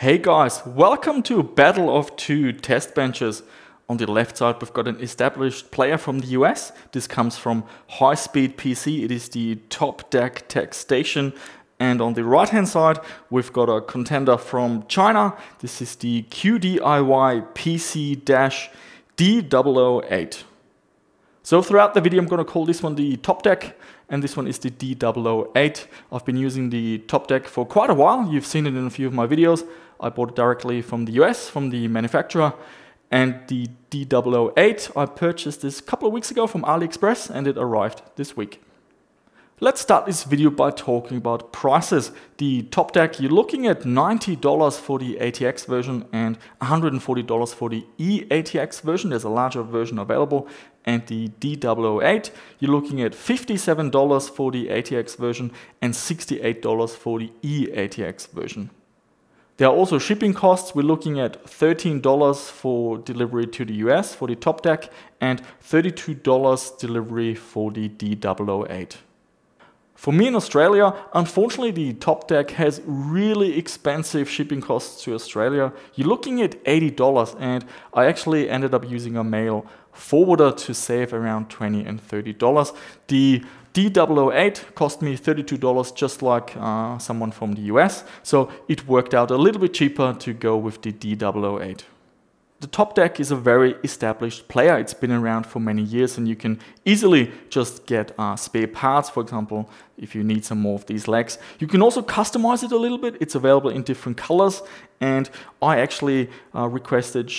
Hey guys, welcome to Battle of Two Test Benches. On the left side we've got an established player from the US. This comes from High Speed PC, it is the Top Deck Tech Station. And on the right hand side we've got a contender from China. This is the QDIY PC-D008. So throughout the video I'm going to call this one the Top Deck and this one is the D008. I've been using the Top Deck for quite a while, you've seen it in a few of my videos. I bought it directly from the US, from the manufacturer. And the D008, I purchased this a couple of weeks ago from AliExpress and it arrived this week. Let's start this video by talking about prices. The Top Deck, you're looking at $90 for the ATX version and $140 for the eATX version. There's a larger version available. And the D008, you're looking at $57 for the ATX version and $68 for the eATX version. There are also shipping costs. We're looking at $13 for delivery to the US for the Top Deck and $32 delivery for the D008. For me in Australia, unfortunately the Top Deck has really expensive shipping costs to Australia. You're looking at $80 and I actually ended up using a mail forwarder to save around $20 and $30. The D008 cost me $32 just like someone from the US, so it worked out a little bit cheaper to go with the D008. The Top Deck is a very established player. It's been around for many years and you can easily just get spare parts, for example, if you need some more of these legs. You can also customize it a little bit. It's available in different colors and I actually requested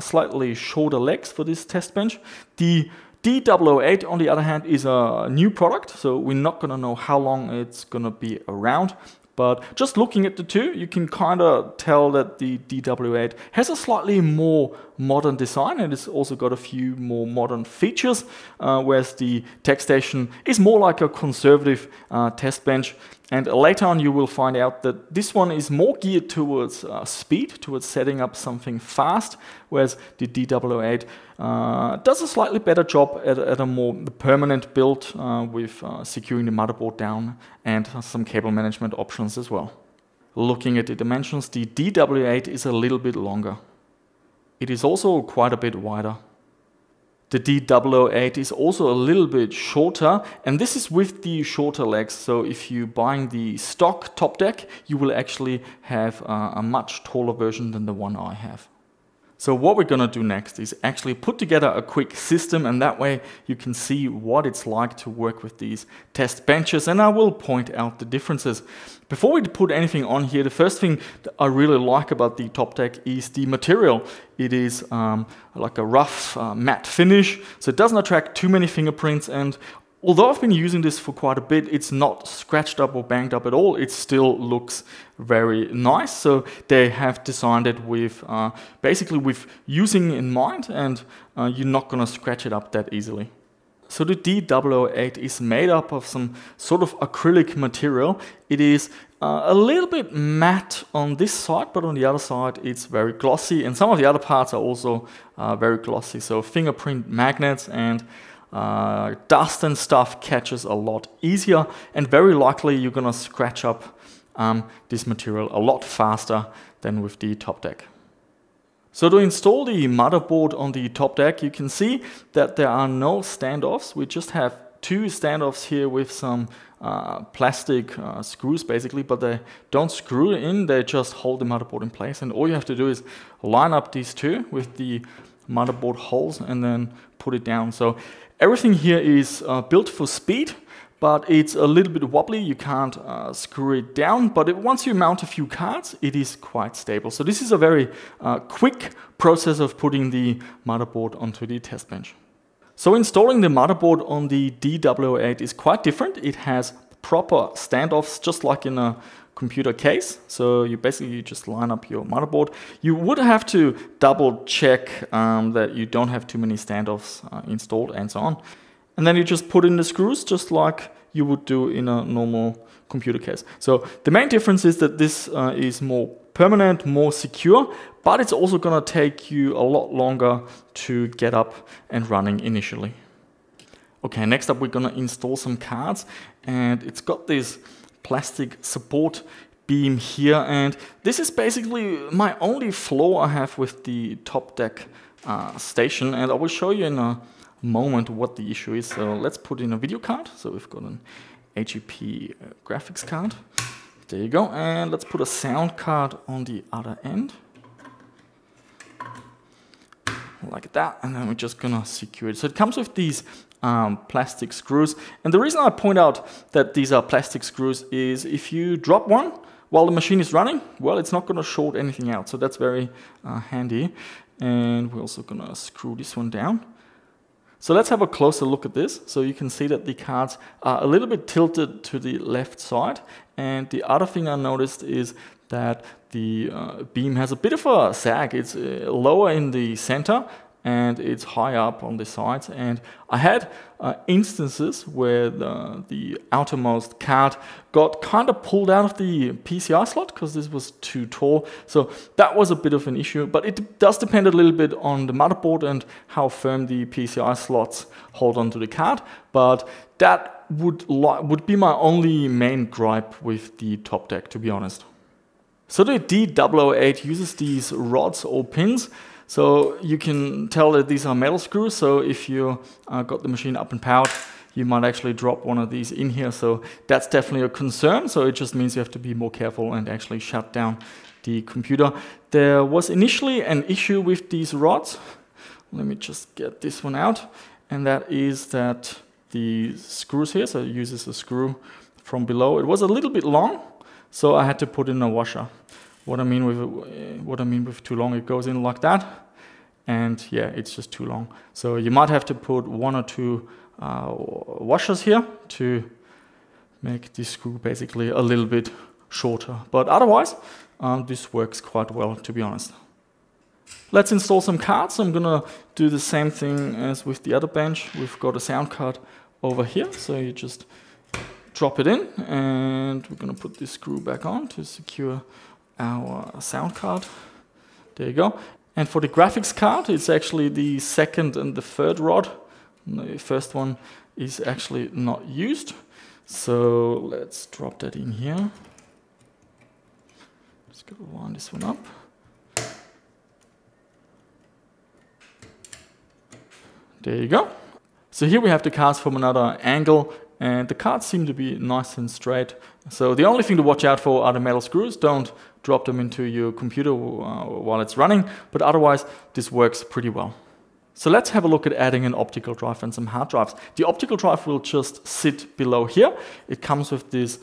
slightly shorter legs for this test bench. The D008, on the other hand, is a new product, so we're not going to know how long it's going to be around. But just looking at the two, you can kind of tell that the D008 has a slightly more modern design and it's also got a few more modern features, whereas the Tech Station is more like a conservative test bench. And later on you will find out that this one is more geared towards speed, towards setting up something fast, whereas the D008 does a slightly better job at a more permanent build with securing the motherboard down and some cable management options as well. Looking at the dimensions, the D008 is a little bit longer. It is also quite a bit wider. The D008 is also a little bit shorter, and this is with the shorter legs. So if you're buying the stock Top Deck, you will actually have a much taller version than the one I have. So what we're going to do next is actually put together a quick system, and that way you can see what it's like to work with these test benches, and I will point out the differences. Before we put anything on here, the first thing that I really like about the Top Deck is the material. It is like a rough matte finish, so it doesn't attract too many fingerprints, and although I've been using this for quite a bit, it's not scratched up or banged up at all. It still looks very nice. So they have designed it with basically with using in mind, and you're not going to scratch it up that easily. So the D008 is made up of some sort of acrylic material. It is a little bit matte on this side, but on the other side it's very glossy, and some of the other parts are also very glossy. So fingerprint magnets and dust and stuff catches a lot easier, and very likely you're gonna scratch up this material a lot faster than with the Top Deck. So to install the motherboard on the Top Deck, you can see that there are no standoffs. We just have two standoffs here with some plastic screws basically, but they don't screw in, they just hold the motherboard in place, and all you have to do is line up these two with the motherboard holes and then put it down. So everything here is built for speed, but it's a little bit wobbly. You can't screw it down, but once you mount a few cards, it is quite stable. So this is a very quick process of putting the motherboard onto the test bench. So installing the motherboard on the D008 is quite different. It has proper standoffs, just like in a computer case. So you basically just line up your motherboard. You would have to double check that you don't have too many standoffs installed and so on. And then you just put in the screws just like you would do in a normal computer case. So the main difference is that this is more permanent, more secure, but it's also going to take you a lot longer to get up and running initially. Okay, next up we're going to install some cards, and it's got this plastic support beam here, and this is basically my only flaw I have with the Top Deck station, and I will show you in a moment what the issue is. So let's put in a video card. So we've got an AGP graphics card. There you go. And let's put a sound card on the other end. Like that. And then we're just gonna secure it. So it comes with these plastic screws. And the reason I point out that these are plastic screws is if you drop one while the machine is running, well, it's not gonna short anything out. So that's very handy. And we're also gonna screw this one down. So let's have a closer look at this. So you can see that the cards are a little bit tilted to the left side. And the other thing I noticed is that the beam has a bit of a sag. It's lower in the center and it's high up on the sides. And I had instances where the outermost card got kind of pulled out of the PCI slot because this was too tall. So that was a bit of an issue, but it does depend a little bit on the motherboard and how firm the PCI slots hold onto the card. But that would be my only main gripe with the Top Deck, to be honest. So the D008 uses these rods or pins. So you can tell that these are metal screws. So if you got the machine up and powered, you might actually drop one of these in here. So that's definitely a concern. So it just means you have to be more careful and actually shut down the computer. There was initially an issue with these rods. Let me just get this one out. And that is that the screws here, so it uses a screw from below. It was a little bit long, so I had to put in a washer. What I mean with too long, it goes in like that. And yeah, it's just too long. So you might have to put one or two washers here to make this screw basically a little bit shorter. But otherwise, this works quite well, to be honest. Let's install some cards. I'm gonna do the same thing as with the other bench. We've got a sound card over here. So you just drop it in, and we're gonna put this screw back on to secure our sound card. There you go. And for the graphics card, it's actually the second and the third rod. The first one is actually not used. So let's drop that in here. Just gotta wind this one up. There you go. So here we have the cards from another angle, and the cards seem to be nice and straight. So the only thing to watch out for are the metal screws. Don't drop them into your computer while it's running, but otherwise this works pretty well. So let's have a look at adding an optical drive and some hard drives. The optical drive will just sit below here. It comes with this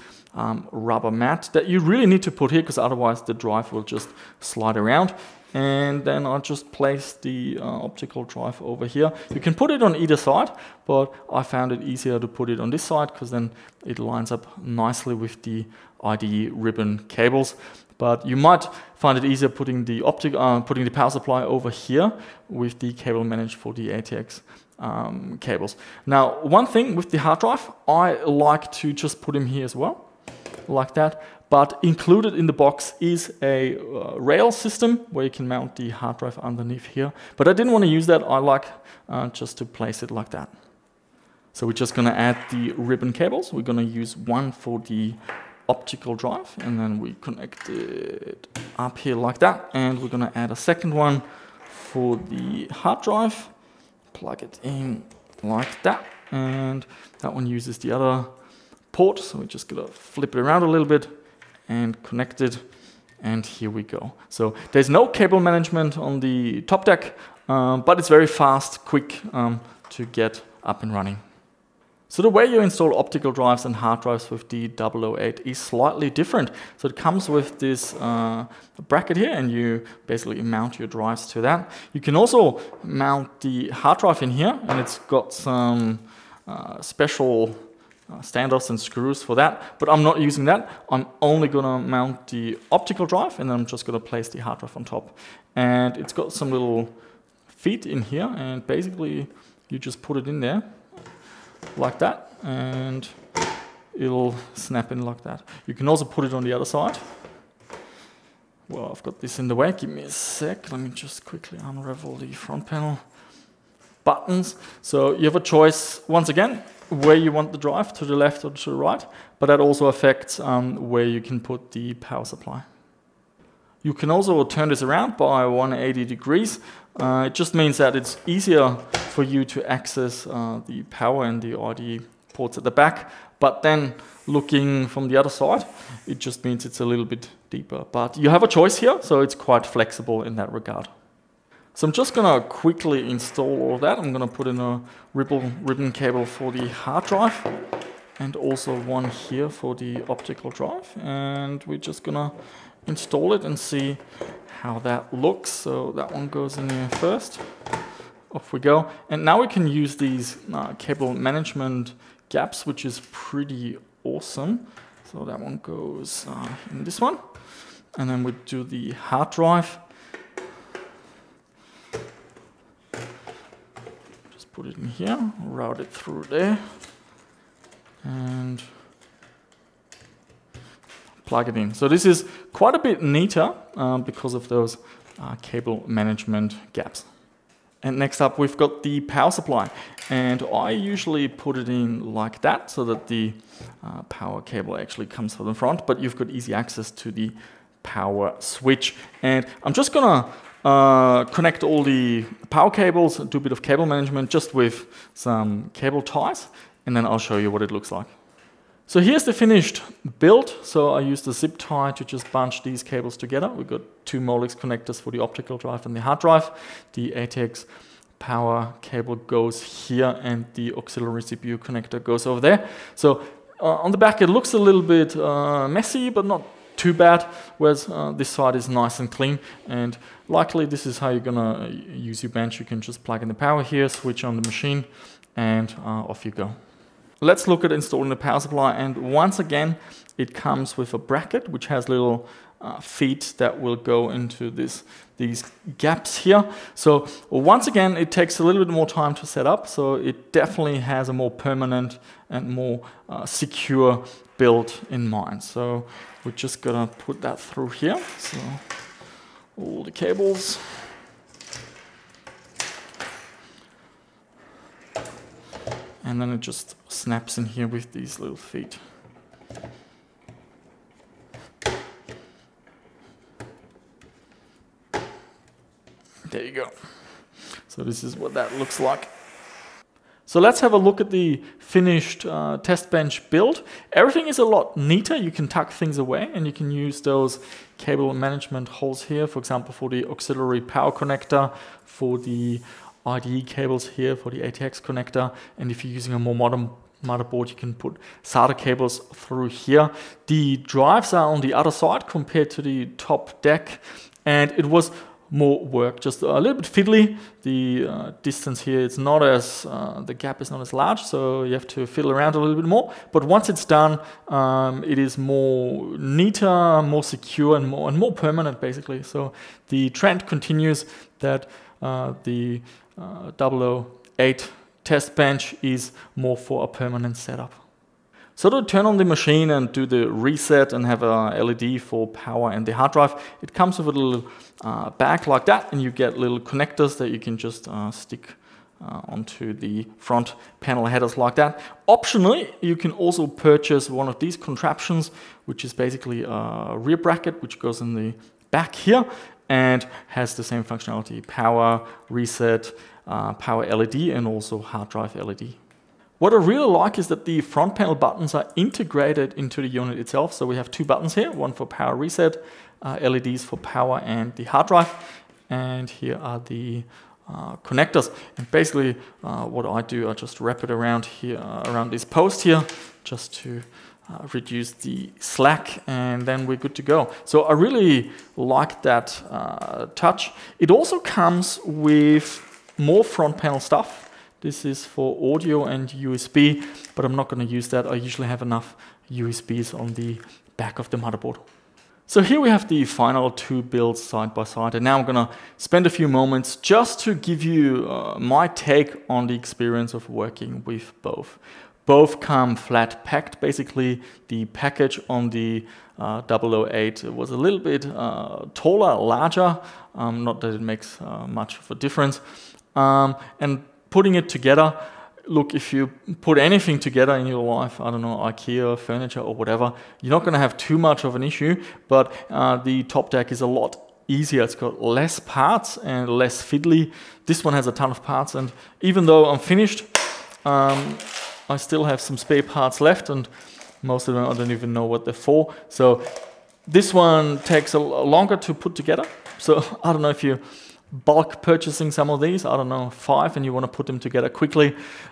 rubber mat that you really need to put here because otherwise the drive will just slide around. And then I'll just place the optical drive over here. You can put it on either side, but I found it easier to put it on this side because then it lines up nicely with the IDE ribbon cables. But you might find it easier putting the putting the power supply over here with the cable managed for the ATX cables. Now, one thing with the hard drive, I like to just put him here as well, like that. But included in the box is a rail system where you can mount the hard drive underneath here. But I didn't want to use that. I like just to place it like that. So we're just going to add the ribbon cables. We're going to use one for the optical drive, and then we connect it up here like that. And we're going to add a second one for the hard drive. Plug it in like that. And that one uses the other port. So we're just going to flip it around a little bit and connect it, and here we go. So there's no cable management on the Top Deck, but it's very fast, quick to get up and running. So the way you install optical drives and hard drives with D008 is slightly different. So it comes with this bracket here, and you basically mount your drives to that. You can also mount the hard drive in here, and it's got some special standoffs and screws for that, but I'm not using that. I'm only gonna mount the optical drive, and then I'm just gonna place the hard drive on top. And it's got some little feet in here, and basically you just put it in there like that, and it'll snap in like that. You can also put it on the other side. Well, I've got this in the way. Give me a sec. Let me just quickly unravel the front panel buttons. So you have a choice once again where you want the drive, to the left or to the right, but that also affects where you can put the power supply. You can also turn this around by 180 degrees. It just means that it's easier for you to access the power and the IDE ports at the back, but then looking from the other side, it just means it's a little bit deeper. But you have a choice here, so it's quite flexible in that regard. So I'm just going to quickly install all of that. I'm going to put in a ribbon cable for the hard drive and also one here for the optical drive. And we're just going to install it and see how that looks. So that one goes in here first. Off we go. And now we can use these cable management gaps, which is pretty awesome. So that one goes in this one. And then we do the hard drive. Put it in here, route it through there, and plug it in. So this is quite a bit neater because of those cable management gaps. And next up, we've got the power supply. And I usually put it in like that so that the power cable actually comes from the front, but you've got easy access to the power switch. And I'm just gonna connect all the power cables, do a bit of cable management just with some cable ties, and then I'll show you what it looks like. So here's the finished build. So I used the zip tie to just bunch these cables together. We've got two Molex connectors for the optical drive and the hard drive. The ATX power cable goes here and the auxiliary CPU connector goes over there. So on the back it looks a little bit messy, but not too bad, whereas this side is nice and clean, and likely this is how you're gonna use your bench. You can just plug in the power here, switch on the machine, and off you go. Let's look at installing the power supply, and once again it comes with a bracket which has little feet that will go into these gaps here. So once again it takes a little bit more time to set up, so it definitely has a more permanent and more secure build in mind. So we're just gonna put that through here. So all the cables. And then it just snaps in here with these little feet. There you go. So this is what that looks like. So let's have a look at the finished test bench build. Everything is a lot neater. You can tuck things away and you can use those cable management holes here, for example, for the auxiliary power connector, for the IDE cables here, for the ATX connector. And if you're using a more modern motherboard, you can put SATA cables through here. The drives are on the other side compared to the top deck, and it was more work, just a little bit fiddly. The distance here, it's not as the gap is not as large, so you have to fiddle around a little bit more, but once it's done, it is more neater, more secure, and more permanent, basically. So the trend continues that the 008 test bench is more for a permanent setup. So to turn on the machine and do the reset and have a LED for power and the hard drive, it comes with a little bag like that, and you get little connectors that you can just stick onto the front panel headers like that. Optionally, you can also purchase one of these contraptions, which is basically a rear bracket, which goes in the back here and has the same functionality: power, reset, power LED, and also hard drive LED. What I really like is that the front panel buttons are integrated into the unit itself. So we have two buttons here, one for power reset, LEDs for power and the hard drive. And here are the connectors. And basically what I do, I just wrap it around here, around this post here, just to reduce the slack, and then we're good to go. So I really like that touch. It also comes with more front panel stuff. This is for audio and USB, but I'm not going to use that. I usually have enough USBs on the back of the motherboard. So here we have the final two builds side by side, and now I'm going to spend a few moments just to give you my take on the experience of working with both. Both come flat packed. Basically, the package on the 008 was a little bit taller, larger, not that it makes much of a difference. And putting it together look, if you put anything together in your life, I don't know, IKEA, furniture or whatever, you're not going to have too much of an issue, but the Top Deck is a lot easier. It's got less parts and less fiddly. This one has a ton of parts, and even though I'm finished, I still have some spare parts left, and most of them I don't even know what they're for. So this one takes a longer to put together. So I don't know if you bulk purchasing some of these, I don't know, 5, and you want to put them together quickly,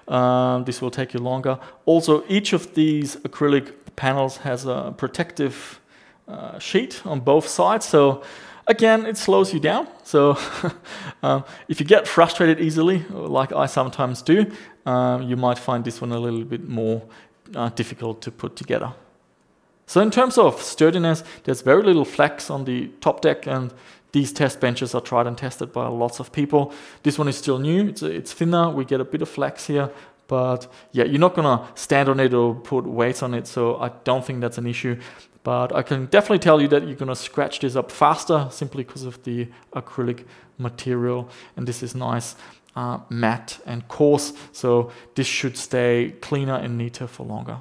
this will take you longer. Also, each of these acrylic panels has a protective sheet on both sides, so again, it slows you down. So if you get frustrated easily, like I sometimes do, you might find this one a little bit more difficult to put together. So in terms of sturdiness, there's very little flex on the Top Deck, and these test benches are tried and tested by lots of people. This one is still new, it's thinner, we get a bit of flex here, but yeah, you're not gonna stand on it or put weights on it, so I don't think that's an issue. But I can definitely tell you that you're gonna scratch this up faster simply because of the acrylic material, and this is nice matte and coarse, so this should stay cleaner and neater for longer.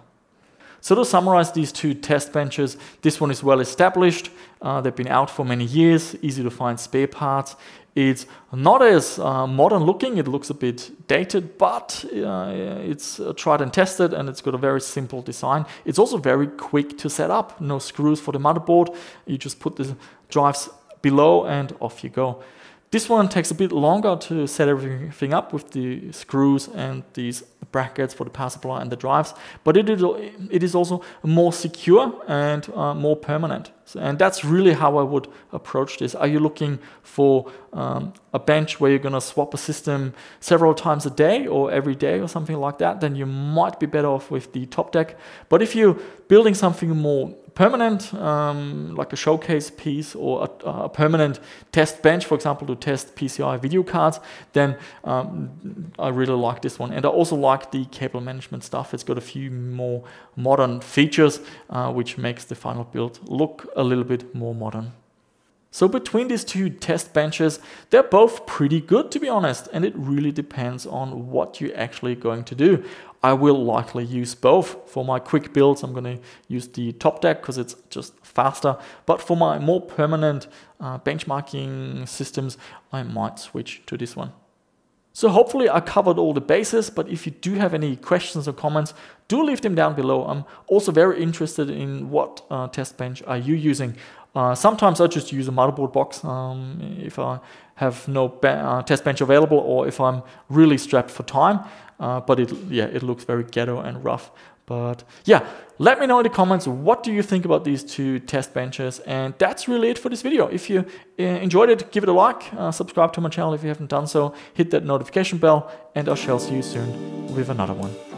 So to summarize these two test benches, this one is well established, they've been out for many years, easy to find spare parts. It's not as modern looking, it looks a bit dated, but it's tried and tested, and it's got a very simple design. It's also very quick to set up, no screws for the motherboard, you just put the drives below and off you go. This one takes a bit longer to set everything up with the screws and these brackets for the power supply and the drives, but it is also more secure and more permanent. So, and that's really how I would approach this. Are you looking for a bench where you're going to swap a system several times a day or every day or something like that? Then you might be better off with the Top Deck. But if you're building something more permanent, like a showcase piece or a permanent test bench, for example, to test PCI video cards, then I really like this one. And I also like the cable management stuff. It's got a few more modern features, which makes the final build look a little bit more modern. So between these two test benches, they're both pretty good, to be honest, and it really depends on what you're actually going to do. I will likely use both. For my quick builds, I'm going to use the Top Deck because it's just faster, but for my more permanent benchmarking systems, I might switch to this one. So hopefully I covered all the bases, but if you do have any questions or comments, do leave them down below. I'm also very interested in what test bench are you using. Sometimes I just use a motherboard box if I have no test bench available or if I'm really strapped for time, but it looks very ghetto and rough. But yeah, let me know in the comments, what do you think about these two test benches? And that's really it for this video. If you enjoyed it, give it a like, subscribe to my channel if you haven't done so, hit that notification bell, and I shall see you soon with another one.